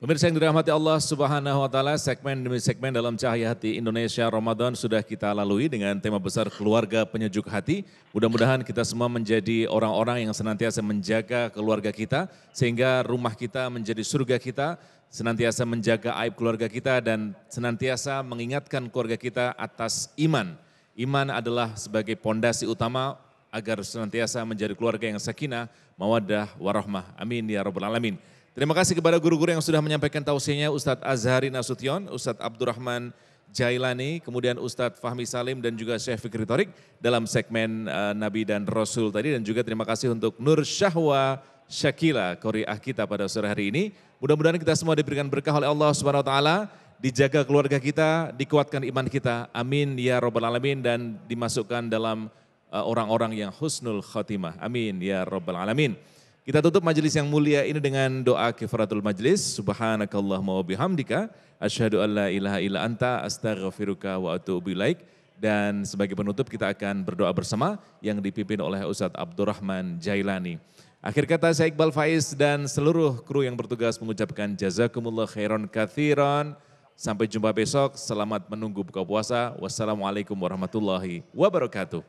Pemirsa yang dirahmati Allah Subhanahu wa taala, segmen demi segmen dalam Cahaya Hati Indonesia Ramadan sudah kita lalui dengan tema besar Keluarga Penyejuk Hati. Mudah-mudahan kita semua menjadi orang-orang yang senantiasa menjaga keluarga kita sehingga rumah kita menjadi surga kita, senantiasa menjaga aib keluarga kita dan senantiasa mengingatkan keluarga kita atas iman. Iman adalah sebagai pondasi utama agar senantiasa menjadi keluarga yang sakinah, mawaddah, warahmah. Amin ya rabbal alamin. Terima kasih kepada guru-guru yang sudah menyampaikan tausiahnya, Ustadz Azhari Nasution, Ustadz Abdurrahman Jailani, kemudian Ustadz Fahmi Salim dan juga Syafiq Ritorik dalam segmen Nabi dan Rasul tadi. Dan juga terima kasih untuk Nur Syahwa Syakila, qoriah kita pada sore hari ini. Mudah-mudahan kita semua diberikan berkah oleh Allah Subhanahu wa taala, dijaga keluarga kita, dikuatkan iman kita. Amin ya rabbal alamin, dan dimasukkan dalam orang-orang yang husnul khatimah. Amin ya rabbal alamin. Kita tutup majelis yang mulia ini dengan doa kifaratul majelis. Subhanakallahumma wa bihamdika asyhadu an la ilaha illa anta astaghfiruka wa atuubu ilaik. Dan sebagai penutup kita akan berdoa bersama yang dipimpin oleh Ustadz Abdurrahman Jailani. Akhir kata saya Iqbal Faiz dan seluruh kru yang bertugas mengucapkan jazakumullah khairan katsiran. Sampai jumpa besok, selamat menunggu buka puasa. Wassalamualaikum warahmatullahi wabarakatuh.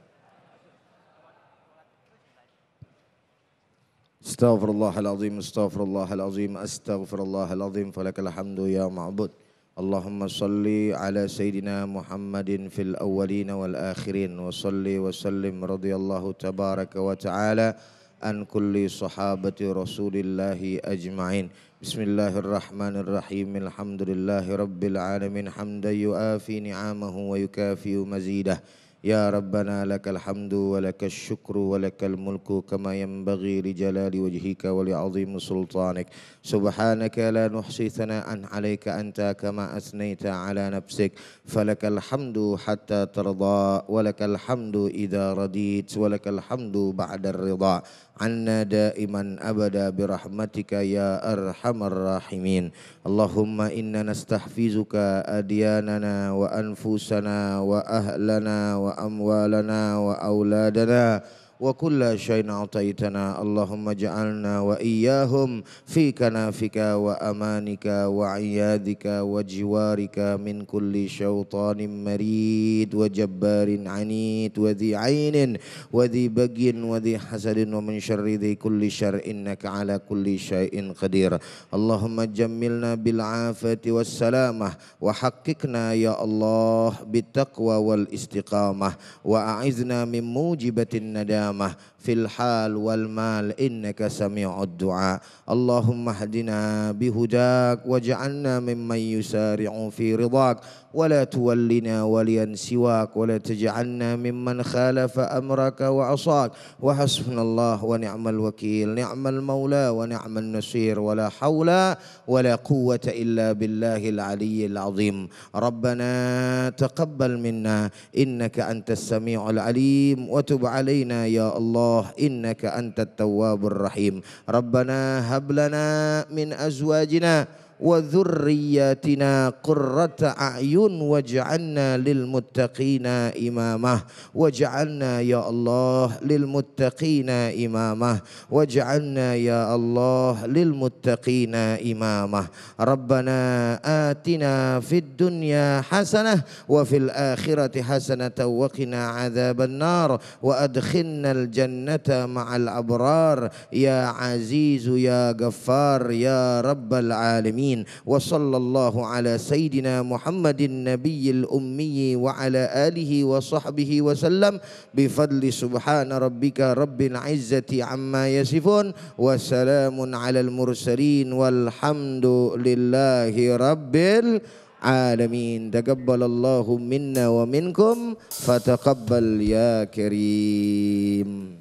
Astaghfirullahaladzim, astaghfirullahaladzim, astaghfirullahaladzim, falakal hamdu ya ma'bud. Allahumma salli ala Sayyidina Muhammadin fil awwalina wal akhirin. Wa salli wa sallim radiyallahu tabaraka wa ta'ala an kulli sahabati rasulillahi ajma'in. Bismillahirrahmanirrahim, alhamdulillahi rabbil alamin. Hamdan yu'afi ni'amahu wa yukafiu mazidah. Ya Rabbana lakal hamdu wa lakal syukru wa lakal mulku kama yanbaghi li jalali wajhika wa li azimi sultanik. Subhanaka la nuhsi thana'an 'alaika anta kama asnaita 'ala nafsik. Falakal hamdu hatta tarda wa lakal hamdu idza radit wa lakal hamdu ba'da ar-ridha. 'Anna daiman abada bi rahmatika ya arhamar rahimin. Allahumma inna nastahfizuka adyanana wa anfusana wa ahlana wa amwalana wa auladana wa kulla syai'in ataitana. Allahumma ja'alna wa iyyahum fi kanafika wa amanika wa iyadika wa jiwarika min kulli syaitanin marid wa jabbarin anid wa dhi ainin wa dhi bagin wa dhi hasadin wa min syarri dhi kulli syar'in innaka ala kulli syai'in qadir. Allahumma jammilna bil afati was salamah wa haqqikna ya Allah bitaqwa wal istiqamah wa a'izna min mujibatin nadam fil hal wal mal innaka sami'ud du'a. Allahumma hdina bihudak waj'alna mimman yusari'u fi ridak wa la tuwallina waliyan siwak wa la taj'alna mimman khalafa amraka wa asak. Wa hasbunallahu wa ni'mal wakil, ni'mal maula wa ni'mal nasir. Wa la hawla wa la quwwata illa billahil aliyyil azim. Rabbana taqabbal minna innaka antas sami'ul alim wa tub alaina ya Allah innaka antat tawwabur rahim. Rabbana hab lana min azwajina wa dzurriyyatina qurrata a'yun waj'alna lil muttaqina imamah. Waj'alna ya Allah lil muttaqina imamah. Waj'alna ya Allah lil muttaqina imamah. Rabbana atina fid dunya hasanah wa fil akhirati hasanatan wa qina adzabannar wa adkhilnal jannata ma'al abrar ya azizu ya ghaffar ya rabbal alamin. Wa sallallahu ala sayyidina Muhammadin nabiyil ummi wa ala alihi wa sahbihi wa sallam bifadli subhana rabbika rabbil izzati amma yasifun wa salamun ala al-mursalin walhamdulillahi rabbil alamin. Taqabbalallahu minna wa minkum fataqabbal ya karim.